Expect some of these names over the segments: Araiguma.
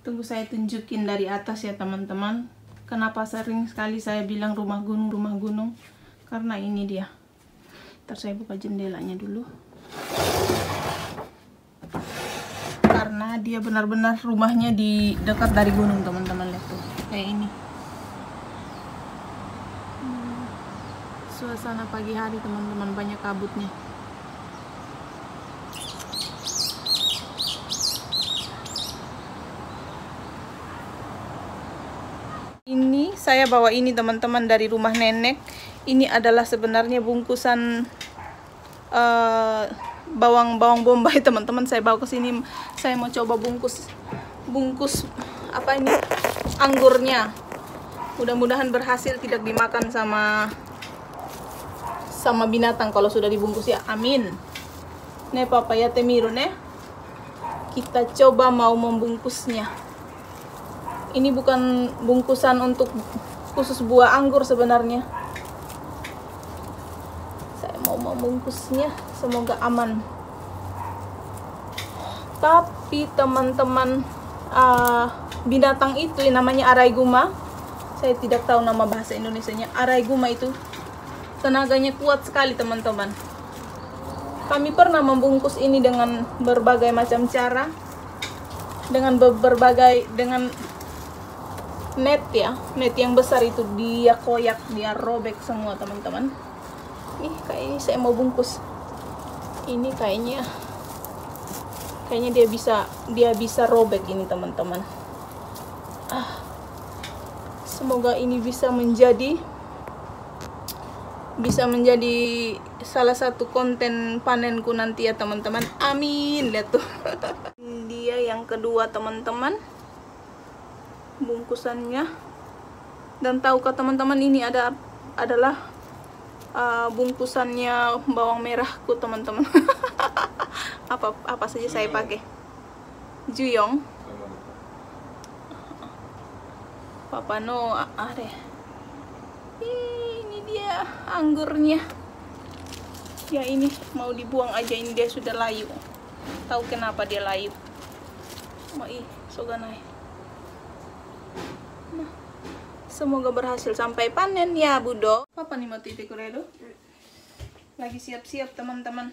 Tunggu saya tunjukin dari atas ya teman-teman. Kenapa sering sekali saya bilang rumah gunung, karena ini dia. Ntar saya buka jendelanya dulu. Karena dia benar-benar rumahnya di dekat dari gunung teman-teman, lihat tuh. Kayak ini. Suasana pagi hari teman-teman, banyak kabutnya. Ini saya bawa ini teman-teman dari rumah nenek. Ini adalah sebenarnya bungkusan bawang bombay teman-teman. Saya bawa ke sini, saya mau coba bungkus apa ini, anggurnya. Mudah-mudahan berhasil tidak dimakan sama binatang kalau sudah dibungkus ya. Amin. Ne papaya temiru ne. Kita coba mau membungkusnya. Ini bukan bungkusan untuk khusus buah anggur sebenarnya. Saya mau membungkusnya, semoga aman. Tapi teman-teman, binatang itu yang namanya Araiguma. Saya tidak tahu nama bahasa Indonesianya. Araiguma itu tenaganya kuat sekali teman-teman. Kami pernah membungkus ini dengan berbagai macam cara. Dengan net ya, net yang besar itu dia koyak, dia robek semua teman-teman. Nih kayaknya saya mau bungkus ini, kayaknya dia bisa robek ini teman-teman. Semoga ini bisa menjadi salah satu konten panenku nanti ya teman-teman. Amin. Lihat tuh. Dia yang kedua teman-teman bungkusannya. Dan tahukah teman-teman, ini adalah bungkusannya bawang merahku teman-teman. Apa saja saya pakai. Juyong. Papano are. Ini dia anggurnya. Ya ini mau dibuang aja, ini dia sudah layu. Tahu kenapa dia layu? Mau ih, soganai. Nah, semoga berhasil sampai panen ya Budo. Apa nih mati tikuredo? Lagi siap-siap teman-teman.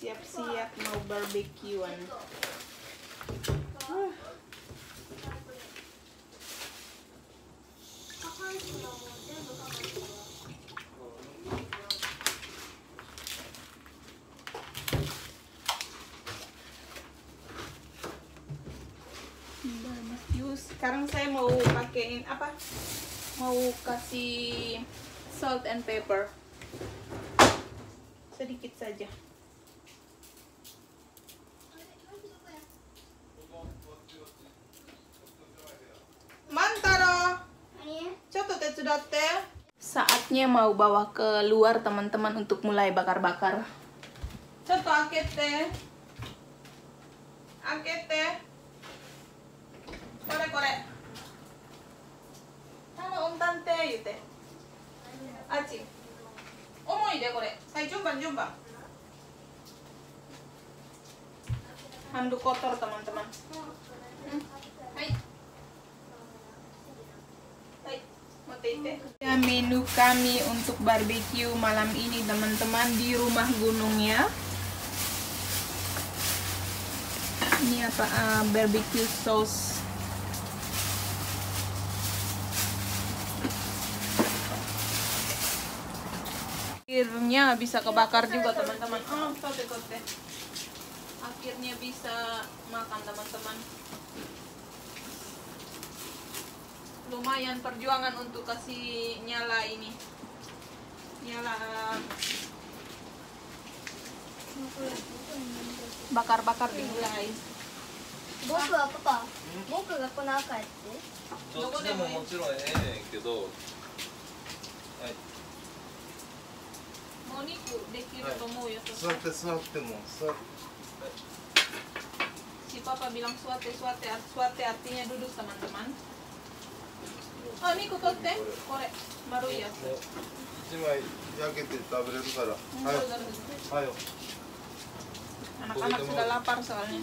Siap-siap mau barbekyuan. Sekarang saya mau pakein apa? Mau kasih salt and pepper. Sedikit saja. Mantaro. Saatnya mau bawa keluar teman-teman untuk mulai bakar-bakar. Coto akete. Akete. Kore-kore. Tano om tante yute. Aci. Omoi de kore. Sai jumban. Handuk kotor teman-teman. Hai. Hai. Moteite. Menu kami untuk barbeque malam ini teman-teman di rumah gunungnya. Ini apa? Barbeque sauce. Akhirnya bisa kebakar juga teman-teman. Akhirnya bisa makan teman-teman. Lumayan perjuangan untuk kasih nyala ini. Nyala bakar-bakar dimulai. Boku wa papa. Boku ga kono aka ite. Doko demo mochiron enen kedo. Si papa bilang suate artinya duduk teman-teman. Oh, niku kote, kore, baru ya. 焼けて食べれるから。はい。はい。Anak-anak sudah lapar soalnya.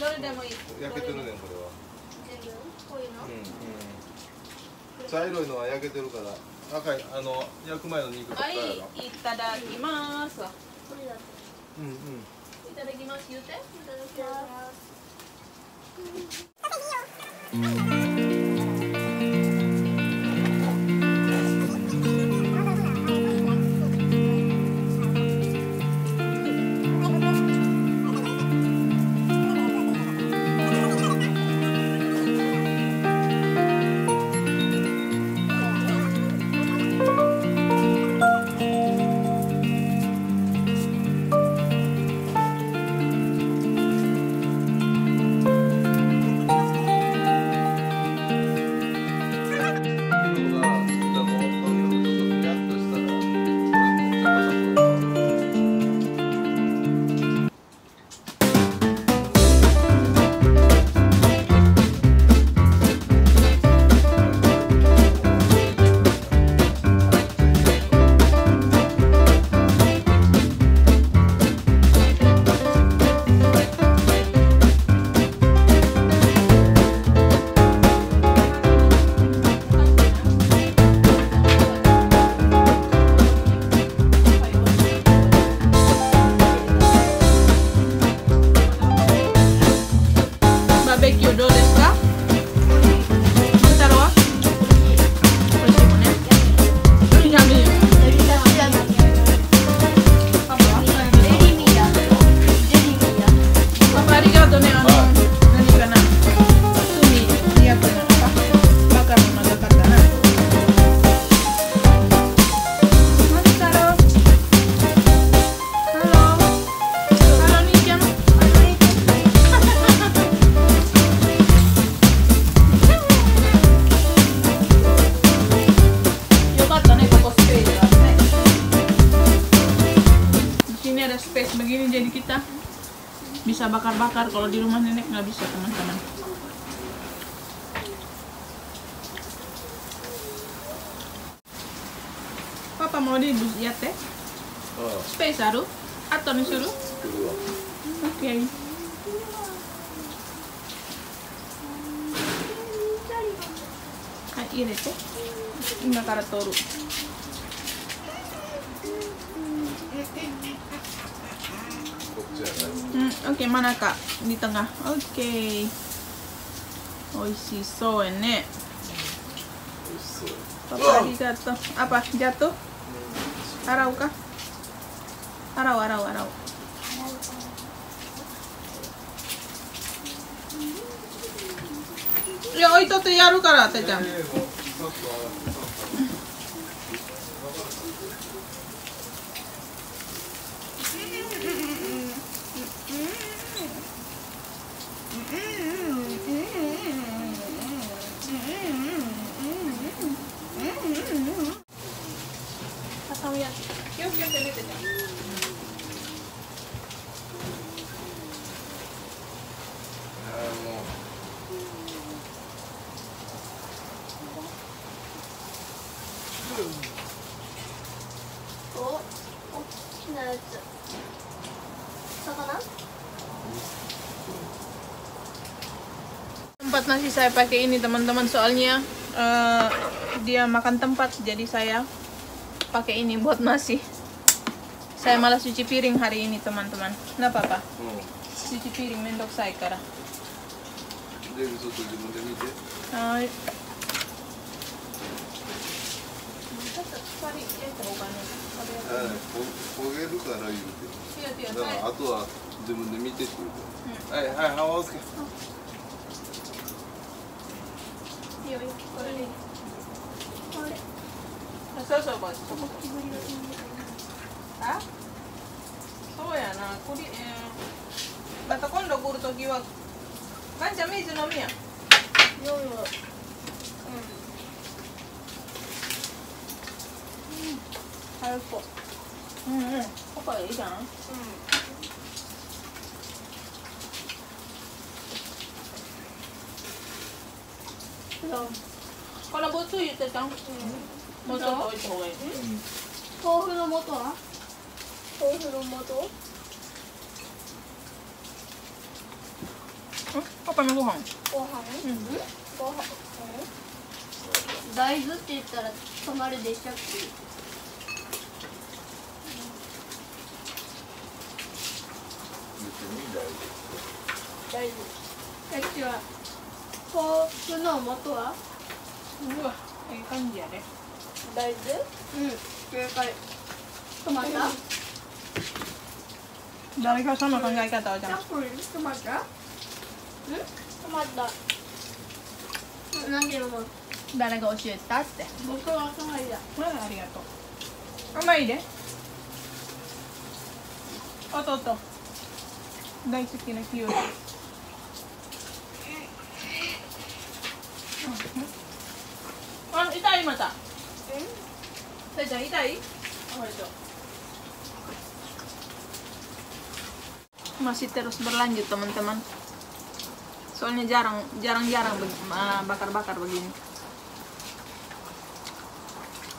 Dore demo ini. Yakiteru ne kore wa. Koi no? Chairoi no wa yakiteru kara. Akai, yaku mae no niku to kara. Hai, itadakimasu. Kore da. Itadakimasu yute? Itadakimasu. Bisa bakar-bakar, kalau di rumah nenek nggak bisa, teman-teman. Papa mau di bus ya teh? Oh. Space aru? Atau disuruh? Oke. Hai ini teh. Ini karatoru. Oke, mana kak? Di tengah. Oke. Oishisou ne. Papa di jatuh. Apa? Jatuh? Arau kah? Arau. Ya, itu tuh yaru kara, tajam. Tempat nasi saya pakai ini teman-teman, soalnya dia makan tempat, jadi saya pakai ini buat nasi. Saya malah cuci piring hari ini teman-teman. Nggak apa-apa, cuci piring mendok saya karena kalau butuh itu kan もうちょっと置いた方がいい。豆腐の素は？豆腐の素？パパのご飯。ご飯？うん。ご飯。大豆って言ったら隣でしたっけ？大豆。こっちは豆腐の素は？うわ、いい感じやね。大豆？うん、正解。トマト？誰がその考え方をじゃん。トマト？トマト。なんでも誰が教えたって。僕はトマトだ。ありがとう。甘いで。弟。大好きなキウイ。あ、痛いまた。え？大ちゃん痛い？Masih terus berlanjut teman-teman. Soalnya jarang bakar-bakar begini.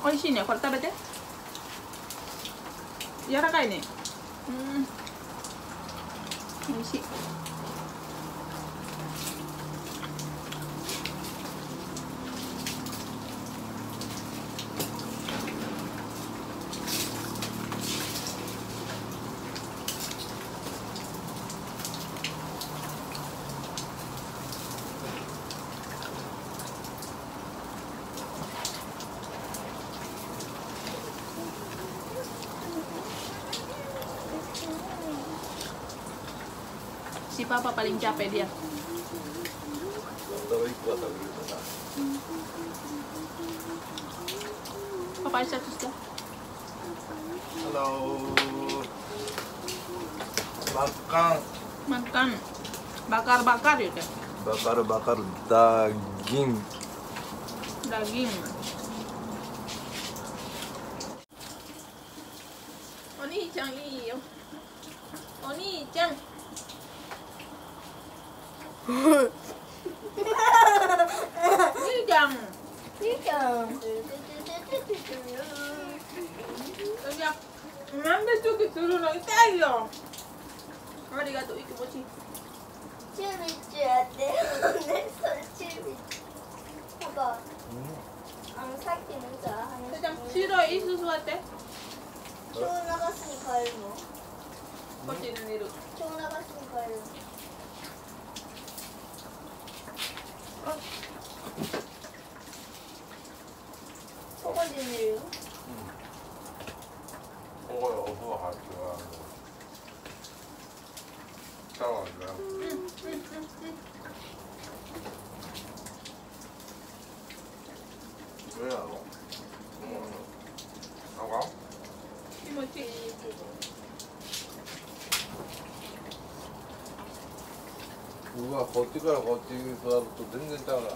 Oh di sini ya, kalau tabete? Yarakai nih. Oishii. Si papa paling capek dia. Papa Aisyah sudah. Halo. Makan. Bakar-bakar ya deh. Bakar-bakar daging. Oni-chan iyo. Oni-chan. Hidang. Oya, nanda cuci turun lagi tayo. Arigato ikimochi. Chimichi ate. Chimichi. Papa. Saki no sa hanashi. Sejan, shiroi isu suwatte. Chou nagasu ni kaeru no? Kochi ni neru. Chou nagasu ni kaeru.うわ、こっちからこっちに座ると全然違うな。